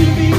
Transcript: to be.